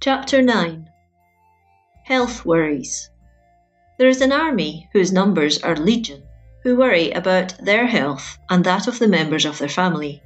Chapter 9. Health worries. There is an army whose numbers are legion who worry about their health and that of the members of their family.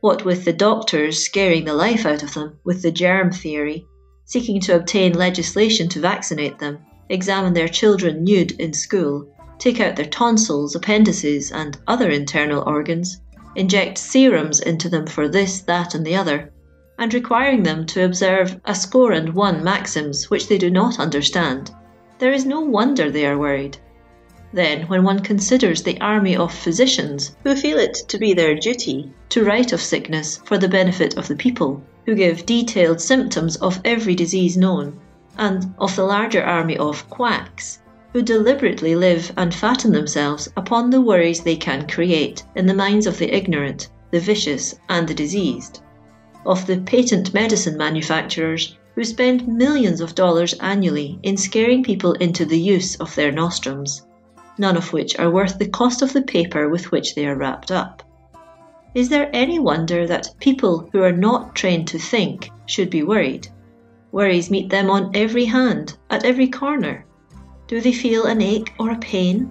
What with the doctors scaring the life out of them with the germ theory, seeking to obtain legislation to vaccinate them, examine their children nude in school, take out their tonsils, appendices and other internal organs, inject serums into them for this, that and the other, and requiring them to observe a 101 maxims which they do not understand, there is no wonder they are worried. Then, when one considers the army of physicians who feel it to be their duty to write of sickness for the benefit of the people, who give detailed symptoms of every disease known, and of the larger army of quacks, who deliberately live and fatten themselves upon the worries they can create in the minds of the ignorant, the vicious, and the diseased. Of the patent medicine manufacturers who spend millions of dollars annually in scaring people into the use of their nostrums, none of which are worth the cost of the paper with which they are wrapped up. Is there any wonder that people who are not trained to think should be worried? Worries meet them on every hand, at every corner. Do they feel an ache or a pain?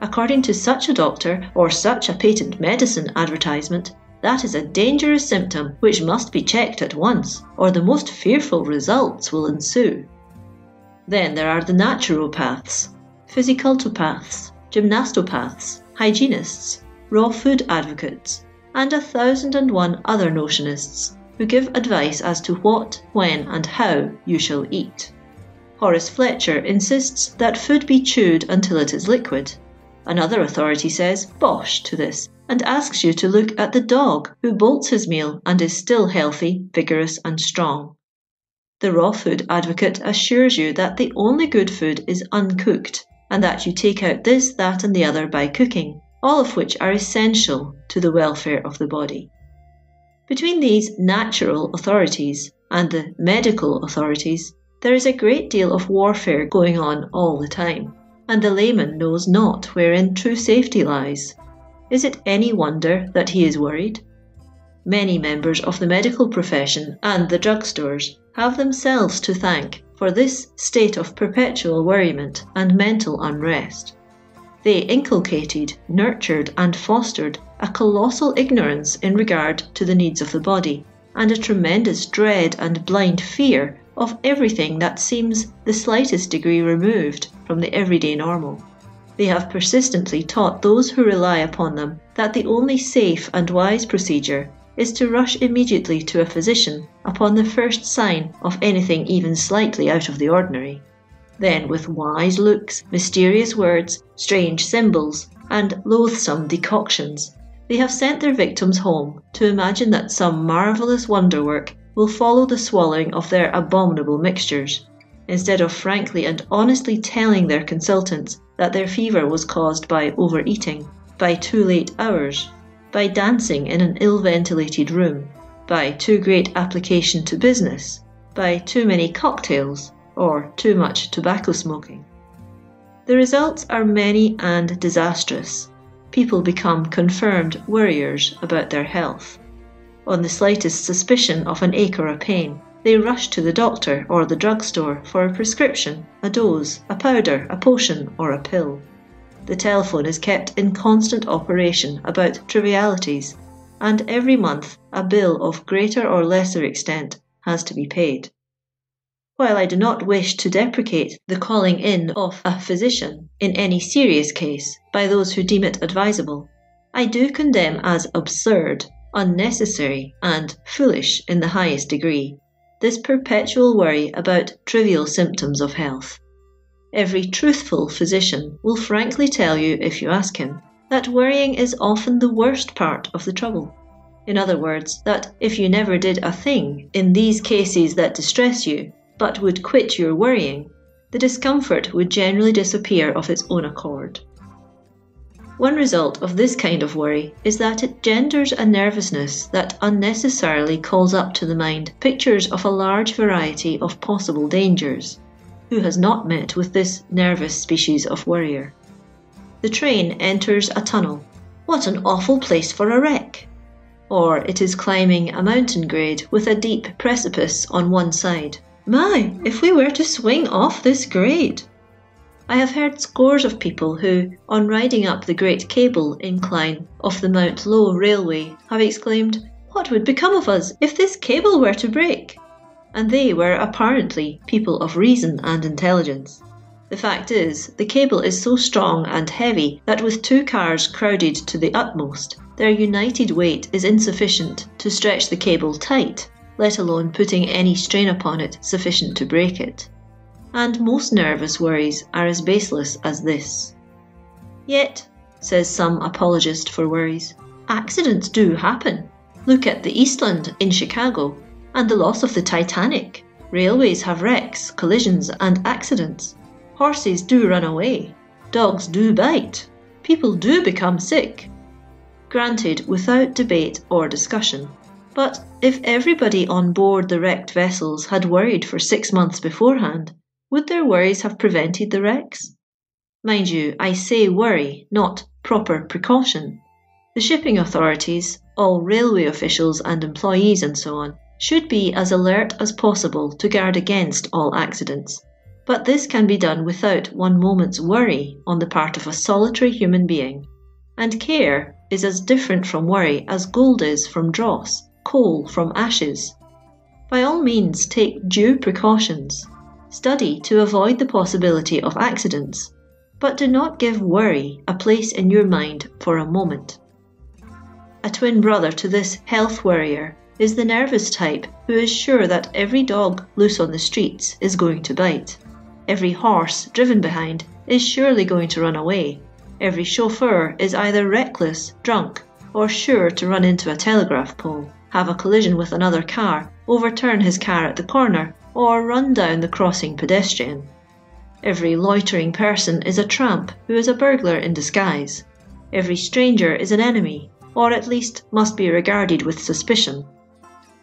According to such a doctor or such a patent medicine advertisement, that is a dangerous symptom which must be checked at once, or the most fearful results will ensue. Then there are the naturopaths, physicultopaths, gymnastopaths, hygienists, raw food advocates, and 1,001 other notionists who give advice as to what, when, and how you shall eat. Horace Fletcher insists that food be chewed until it is liquid. Another authority says bosh to this and asks you to look at the dog who bolts his meal and is still healthy, vigorous and strong. The raw food advocate assures you that the only good food is uncooked and that you take out this, that and the other by cooking, all of which are essential to the welfare of the body. Between these natural authorities and the medical authorities, there is a great deal of warfare going on all the time, and the layman knows not wherein true safety lies. Is it any wonder that he is worried? Many members of the medical profession and the drugstores have themselves to thank for this state of perpetual worriment and mental unrest. They inculcated, nurtured and fostered a colossal ignorance in regard to the needs of the body, and a tremendous dread and blind fear of everything that seems the slightest degree removed from the everyday normal. They have persistently taught those who rely upon them that the only safe and wise procedure is to rush immediately to a physician upon the first sign of anything even slightly out of the ordinary. Then, with wise looks, mysterious words, strange symbols, and loathsome decoctions, they have sent their victims home to imagine that some marvellous wonderwork will follow the swallowing of their abominable mixtures, instead of frankly and honestly telling their consultants that their fever was caused by overeating, by too late hours, by dancing in an ill-ventilated room, by too great application to business, by too many cocktails, or too much tobacco smoking. The results are many and disastrous. People become confirmed worriers about their health. On the slightest suspicion of an ache or a pain, they rush to the doctor or the drugstore for a prescription, a dose, a powder, a potion, or a pill. The telephone is kept in constant operation about trivialities, and every month a bill of greater or lesser extent has to be paid. While I do not wish to deprecate the calling in of a physician in any serious case by those who deem it advisable, I do condemn as absurd, unnecessary and foolish in the highest degree, this perpetual worry about trivial symptoms of health. Every truthful physician will frankly tell you, if you ask him, that worrying is often the worst part of the trouble. In other words, that if you never did a thing in these cases that distress you, but would quit your worrying, the discomfort would generally disappear of its own accord. One result of this kind of worry is that it genders a nervousness that unnecessarily calls up to the mind pictures of a large variety of possible dangers. Who has not met with this nervous species of worrier? The train enters a tunnel. What an awful place for a wreck! Or it is climbing a mountain grade with a deep precipice on one side, My, if we were to swing off this grade! I have heard scores of people who, on riding up the great cable incline of the Mount Low railway, have exclaimed, "What would become of us if this cable were to break?" And they were apparently people of reason and intelligence. The fact is, the cable is so strong and heavy that with two cars crowded to the utmost, their united weight is insufficient to stretch the cable tight, let alone putting any strain upon it sufficient to break it. And most nervous worries are as baseless as this. Yet, says some apologist for worries, accidents do happen. Look at the Eastland in Chicago and the loss of the Titanic. Railways have wrecks, collisions and accidents. Horses do run away, dogs do bite, people do become sick. Granted, without debate or discussion. But if everybody on board the wrecked vessels had worried for 6 months beforehand, would their worries have prevented the wrecks? Mind you, I say worry, not proper precaution. The shipping authorities, all railway officials and employees and so on, should be as alert as possible to guard against all accidents. But this can be done without one moment's worry on the part of a solitary human being. And care is as different from worry as gold is from dross, coal from ashes. By all means, take due precautions. Study to avoid the possibility of accidents, but do not give worry a place in your mind for a moment. A twin brother to this health worrier is the nervous type who is sure that every dog loose on the streets is going to bite. Every horse driven behind is surely going to run away. Every chauffeur is either reckless, drunk, or sure to run into a telegraph pole, have a collision with another car, overturn his car at the corner, or run down the crossing pedestrian. Every loitering person is a tramp who is a burglar in disguise. Every stranger is an enemy, or at least must be regarded with suspicion.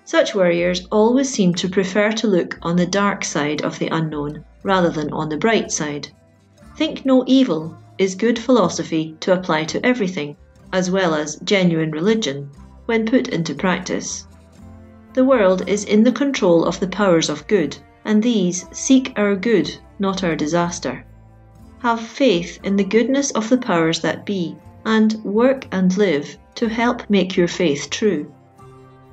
Such worriers always seem to prefer to look on the dark side of the unknown rather than on the bright side. Think no evil is good philosophy to apply to everything, as well as genuine religion, when put into practice. The world is in the control of the powers of good, and these seek our good, not our disaster. Have faith in the goodness of the powers that be, and work and live to help make your faith true.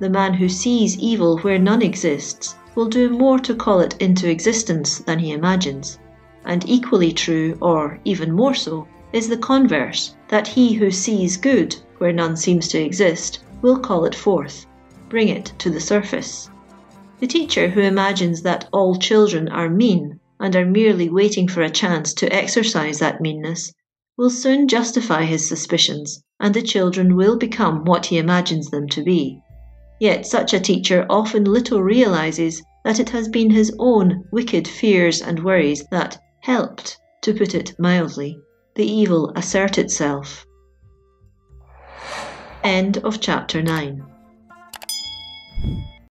The man who sees evil where none exists will do more to call it into existence than he imagines. And equally true, or even more so, is the converse, that he who sees good where none seems to exist will call it forth, bring it to the surface. The teacher who imagines that all children are mean and are merely waiting for a chance to exercise that meanness will soon justify his suspicions, and the children will become what he imagines them to be. Yet such a teacher often little realizes that it has been his own wicked fears and worries that helped, to put it mildly, the evil assert itself. End of chapter 9.